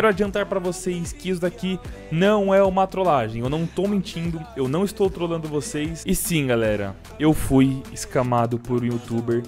quero adiantar pra vocês que isso daqui não é uma trollagem. Eu não tô mentindo, eu não estou trollando vocês. E sim, galera, eu fui escamado por um youtuber.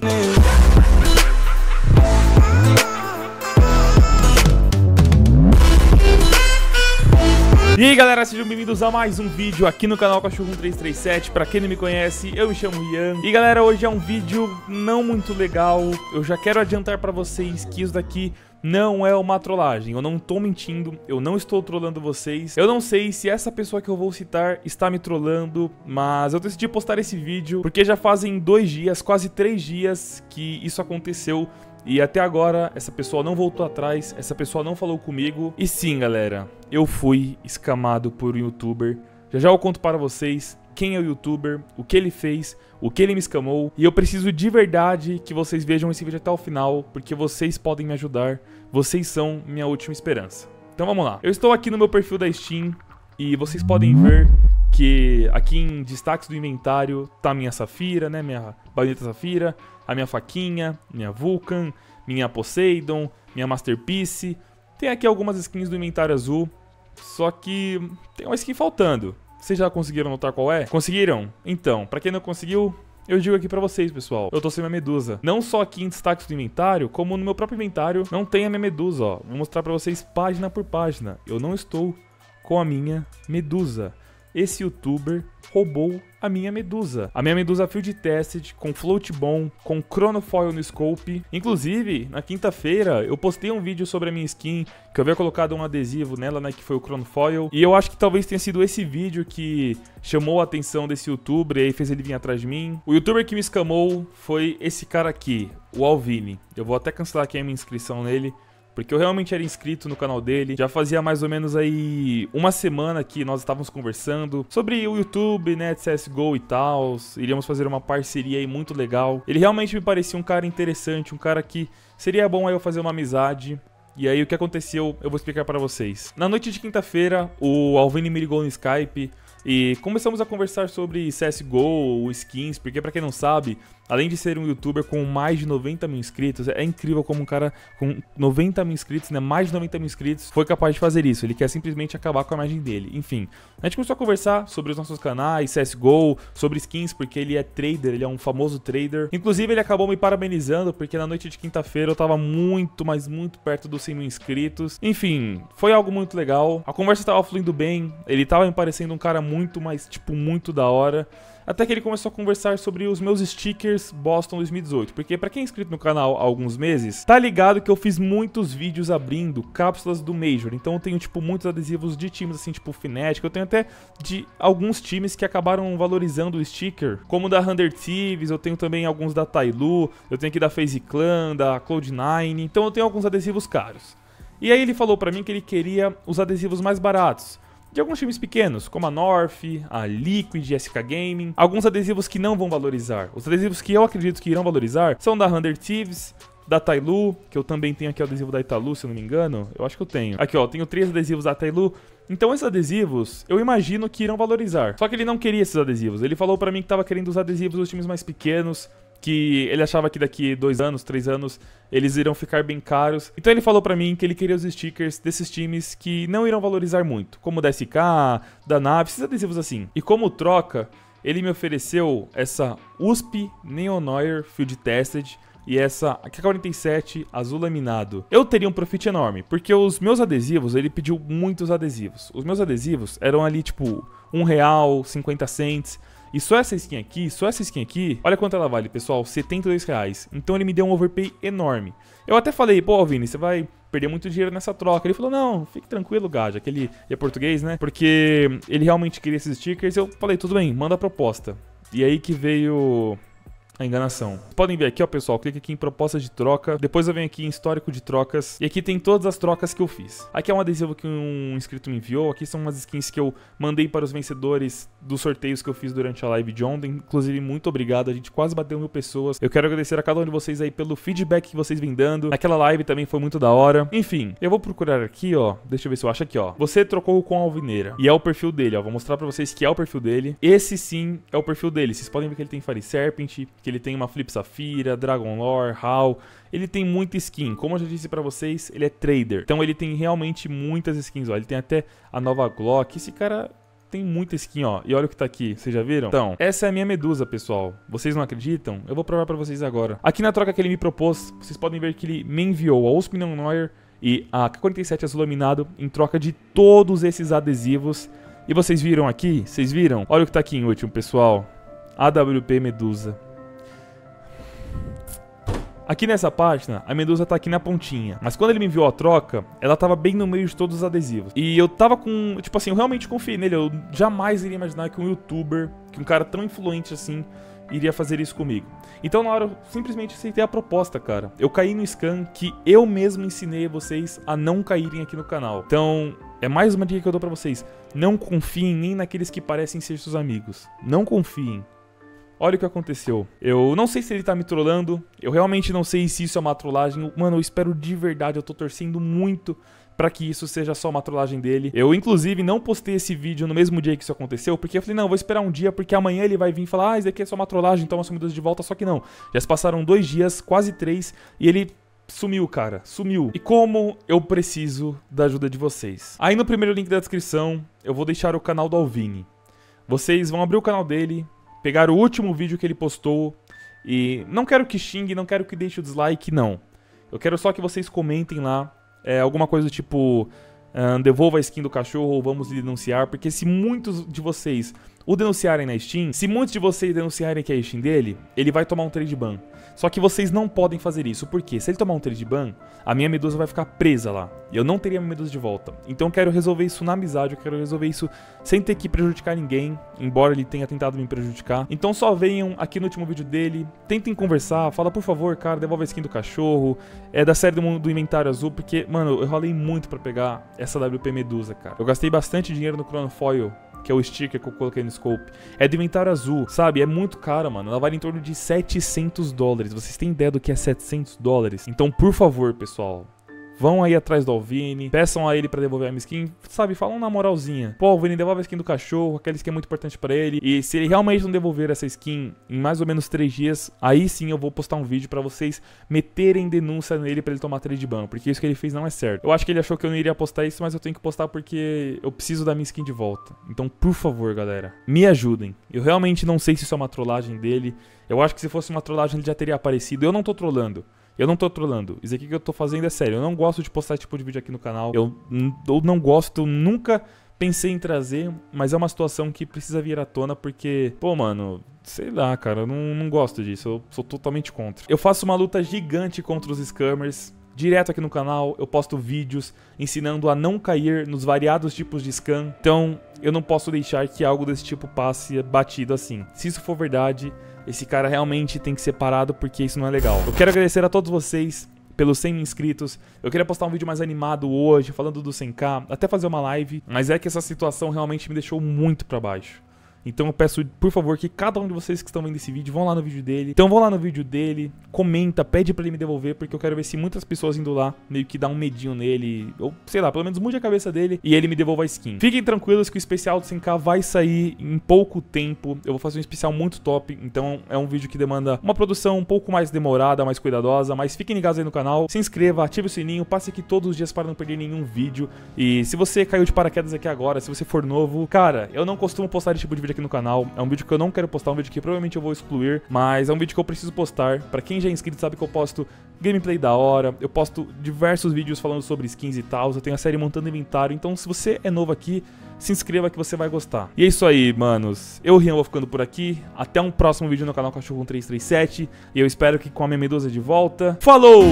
E aí galera, sejam bem-vindos a mais um vídeo aqui no canal Cachorro1337. Pra quem não me conhece, eu me chamo Ian. E galera, hoje é um vídeo não muito legal. Eu já quero adiantar pra vocês que isso daqui não é uma trollagem, eu não tô mentindo, eu não estou trollando vocês. Eu não sei se essa pessoa que eu vou citar está me trollando, mas eu decidi postar esse vídeo porque já fazem 2 dias, quase 3 dias que isso aconteceu. E até agora, essa pessoa não voltou atrás, essa pessoa não falou comigo. E sim, galera, eu fui escamado por um youtuber. Já já eu conto para vocês quem é o youtuber, o que ele fez, o que ele me escamou. E eu preciso de verdade que vocês vejam esse vídeo até o final, porque vocês podem me ajudar. Vocês são minha última esperança. Então vamos lá. Eu estou aqui no meu perfil da Steam e vocês podem ver que aqui em destaques do inventário tá minha Safira, né, minha baioneta Safira, a minha faquinha, minha Vulcan, minha Poseidon, minha Masterpiece. Tem aqui algumas skins do inventário azul, só que tem uma skin faltando. Vocês já conseguiram notar qual é? Conseguiram? Então, pra quem não conseguiu, eu digo aqui pra vocês, pessoal. Eu tô sem minha Medusa. Não só aqui em destaques do inventário, como no meu próprio inventário não tem a minha Medusa, ó. Vou mostrar pra vocês página por página. Eu não estou com a minha Medusa. Esse youtuber roubou a minha Medusa. A minha Medusa Field Tested, com Float Bomb, com Chronofoil no Scope. Inclusive, na quinta-feira, eu postei um vídeo sobre a minha skin, que eu havia colocado um adesivo nela, né, que foi o Chronofoil. E eu acho que talvez tenha sido esse vídeo que chamou a atenção desse youtuber e aí fez ele vir atrás de mim. O youtuber que me escamou foi esse cara aqui, o Alvini. Eu vou até cancelar aqui a minha inscrição nele, porque eu realmente era inscrito no canal dele. Já fazia mais ou menos aí uma semana que nós estávamos conversando sobre o YouTube, né, CSGO e tal. Iríamos fazer uma parceria aí muito legal. Ele realmente me parecia um cara interessante, um cara que seria bom aí eu fazer uma amizade. E aí o que aconteceu eu vou explicar pra vocês. Na noite de quinta-feira, o Alvini me ligou no Skype e começamos a conversar sobre CSGO, skins, porque pra quem não sabe, além de ser um youtuber com mais de 90 mil inscritos, é incrível como um cara com 90 mil inscritos, né, mais de 90 mil inscritos, foi capaz de fazer isso. Ele quer simplesmente acabar com a imagem dele. Enfim, a gente começou a conversar sobre os nossos canais, CSGO, sobre skins, porque ele é trader, ele é um famoso trader. Inclusive, ele acabou me parabenizando, porque na noite de quinta-feira eu tava muito, mas muito perto dos 100 mil inscritos. Enfim, foi algo muito legal. A conversa tava fluindo bem, ele tava me parecendo um cara muito, mas tipo, muito da hora. Até que ele começou a conversar sobre os meus stickers Boston 2018. Porque pra quem é inscrito no canal há alguns meses, tá ligado que eu fiz muitos vídeos abrindo cápsulas do Major. Então eu tenho, tipo, muitos adesivos de times, assim, tipo Fnatic. Eu tenho até de alguns times que acabaram valorizando o sticker, como da Hunter Thieves. Eu tenho também alguns da Tyloo. Eu tenho aqui da FaZe Clan, da Cloud9. Então eu tenho alguns adesivos caros. E aí ele falou pra mim que ele queria os adesivos mais baratos, de alguns times pequenos, como a North, a Liquid, SK Gaming. Alguns adesivos que não vão valorizar. Os adesivos que eu acredito que irão valorizar são da Hunter Thieves, da Tyloo, que eu também tenho aqui o adesivo da Italu, se eu não me engano. Eu acho que eu tenho. Aqui, ó, tenho 3 adesivos da Tyloo. Então esses adesivos, eu imagino que irão valorizar. Só que ele não queria esses adesivos. Ele falou pra mim que tava querendo os adesivos dos times mais pequenos, que ele achava que daqui 2 anos, 3 anos, eles irão ficar bem caros. Então ele falou pra mim que ele queria os stickers desses times que não irão valorizar muito, como da SK, da NAV, esses adesivos assim. E como troca, ele me ofereceu essa USP Neon Noir Field Tested e essa AK-47 Azul Laminado. Eu teria um profit enorme, porque os meus adesivos, ele pediu muitos adesivos. Os meus adesivos eram ali tipo R$1, 50 cents. E só essa skin aqui, olha quanto ela vale, pessoal, R$72. Então ele me deu um overpay enorme. Eu até falei, pô, Alvini, você vai perder muito dinheiro nessa troca. Ele falou, não, fique tranquilo, gaja, que ele é português, né? Porque ele realmente queria esses stickers. Eu falei, tudo bem, manda a proposta. E aí que veio a enganação. Vocês podem ver aqui, ó, pessoal, clica aqui em proposta de troca. Depois eu venho aqui em histórico de trocas. E aqui tem todas as trocas que eu fiz. Aqui é um adesivo que um inscrito me enviou. Aqui são umas skins que eu mandei para os vencedores dos sorteios que eu fiz durante a live de ontem. Inclusive, muito obrigado. A gente quase bateu 1000 pessoas. Eu quero agradecer a cada um de vocês aí pelo feedback que vocês vêm dando. Naquela live também foi muito da hora. Enfim, eu vou procurar aqui, ó. Deixa eu ver se eu acho aqui, ó. Você trocou com a Alvineira. E é o perfil dele, ó. Vou mostrar pra vocês que é o perfil dele. Esse sim é o perfil dele. Vocês podem ver que ele tem Fire Serpent, que ele tem uma Flip Safira, Dragon Lore, Hal. Ele tem muita skin. Como eu já disse pra vocês, ele é trader. Então ele tem realmente muitas skins, ó. Ele tem até a nova Glock. Esse cara tem muita skin, ó. E olha o que tá aqui. Vocês já viram? Então, essa é a minha Medusa, pessoal. Vocês não acreditam? Eu vou provar pra vocês agora. Aqui na troca que ele me propôs, vocês podem ver que ele me enviou a USP Neon Noir e a AK-47 Azul Laminado em troca de todos esses adesivos. E vocês viram aqui? Vocês viram? Olha o que tá aqui em último, pessoal. AWP Medusa. Aqui nessa página, a Medusa tá aqui na pontinha. Mas quando ele me enviou a troca, ela tava bem no meio de todos os adesivos. E eu tava com... Tipo assim, eu realmente confiei nele. Eu jamais iria imaginar que um youtuber, que um cara tão influente assim, iria fazer isso comigo. Então na hora eu simplesmente aceitei a proposta, cara. Eu caí no scam que eu mesmo ensinei vocês a não caírem aqui no canal. Então... é mais uma dica que eu dou pra vocês. Não confiem nem naqueles que parecem ser seus amigos. Não confiem. Olha o que aconteceu. Eu não sei se ele tá me trollando. Eu realmente não sei se isso é uma trollagem. Mano, eu espero de verdade. Eu tô torcendo muito pra que isso seja só uma trollagem dele. Eu, inclusive, não postei esse vídeo no mesmo dia que isso aconteceu, porque eu falei, não, vou esperar um dia, porque amanhã ele vai vir e falar, ah, isso daqui é só uma trollagem, toma sua mudança de volta. Só que não. Já se passaram 2 dias, quase 3, e ele... sumiu, cara, sumiu. E como eu preciso da ajuda de vocês? Aí no primeiro link da descrição, eu vou deixar o canal do Alvini. Vocês vão abrir o canal dele, pegar o último vídeo que ele postou. E não quero que xingue, não quero que deixe o dislike, não. Eu quero só que vocês comentem lá, alguma coisa tipo, devolva a skin do cachorro ou vamos denunciar. Porque se muitos de vocês o denunciarem na Steam, se muitos de vocês denunciarem que é a Steam dele, ele vai tomar um trade ban. Só que vocês não podem fazer isso, porque se ele tomar um trade ban, a minha Medusa vai ficar presa lá. E eu não teria a minha Medusa de volta. Então eu quero resolver isso na amizade, eu quero resolver isso sem ter que prejudicar ninguém, embora ele tenha tentado me prejudicar. Então só venham aqui no último vídeo dele, tentem conversar, fala, por favor, cara, devolve a skin do cachorro, da série do inventário azul, porque, mano, eu ralei muito pra pegar essa WP Medusa, cara. Eu gastei bastante dinheiro no Chronofoil, que é o sticker que eu coloquei no scope. É do inventário azul, sabe? É muito cara, mano. Ela vale em torno de 700 dólares. Vocês têm ideia do que é 700 dólares? Então, por favor, pessoal, vão aí atrás do Alvini, peçam a ele pra devolver a minha skin, sabe? Falam na moralzinha. Pô, Alvini, devolve a skin do cachorro, aquela skin é muito importante pra ele. E se ele realmente não devolver essa skin em mais ou menos 3 dias, aí sim eu vou postar um vídeo pra vocês meterem denúncia nele pra ele tomar trade ban, porque isso que ele fez não é certo. Eu acho que ele achou que eu não iria postar isso, mas eu tenho que postar porque eu preciso da minha skin de volta. Então, por favor, galera, me ajudem. Eu realmente não sei se isso é uma trollagem dele. Eu acho que se fosse uma trollagem ele já teria aparecido. Eu não tô trollando. Eu não tô trollando, isso aqui que eu tô fazendo é sério. Eu não gosto de postar esse tipo de vídeo aqui no canal. Eu não gosto, eu nunca pensei em trazer, mas é uma situação que precisa vir à tona porque, pô, mano, sei lá, cara, eu não gosto disso. Eu sou totalmente contra. Eu faço uma luta gigante contra os scammers. Direto aqui no canal, eu posto vídeos ensinando a não cair nos variados tipos de scam. Então, eu não posso deixar que algo desse tipo passe batido assim. Se isso for verdade, esse cara realmente tem que ser parado porque isso não é legal. Eu quero agradecer a todos vocês pelos 100 inscritos. Eu queria postar um vídeo mais animado hoje, falando do 100k, até fazer uma live. Mas é que essa situação realmente me deixou muito pra baixo. Então eu peço, por favor, que cada um de vocês que estão vendo esse vídeo vão lá no vídeo dele. Então vão lá no vídeo dele, comenta, pede pra ele me devolver, porque eu quero ver se muitas pessoas indo lá meio que dá um medinho nele, ou sei lá, pelo menos mude a cabeça dele e ele me devolva a skin. Fiquem tranquilos que o especial do 100k vai sair em pouco tempo. Eu vou fazer um especial muito top, então é um vídeo que demanda uma produção um pouco mais demorada, mais cuidadosa, mas fiquem ligados aí no canal. Se inscreva, ative o sininho, passe aqui todos os dias para não perder nenhum vídeo. E se você caiu de paraquedas aqui agora, se você for novo, cara, eu não costumo postar esse tipo de vídeo aqui no canal, é um vídeo que eu não quero postar, um vídeo que provavelmente eu vou excluir, mas é um vídeo que eu preciso postar. Pra quem já é inscrito sabe que eu posto gameplay da hora, eu posto diversos vídeos falando sobre skins e tal, eu tenho a série montando inventário, então se você é novo aqui, se inscreva que você vai gostar. E é isso aí, manos, eu, Rian, vou ficando por aqui, até um próximo vídeo no canal Cachorro1337, e eu espero que com a minha Medusa de volta, falou!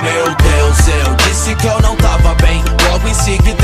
Meu Deus, eu disse que eu não tava bem. Logo em seguida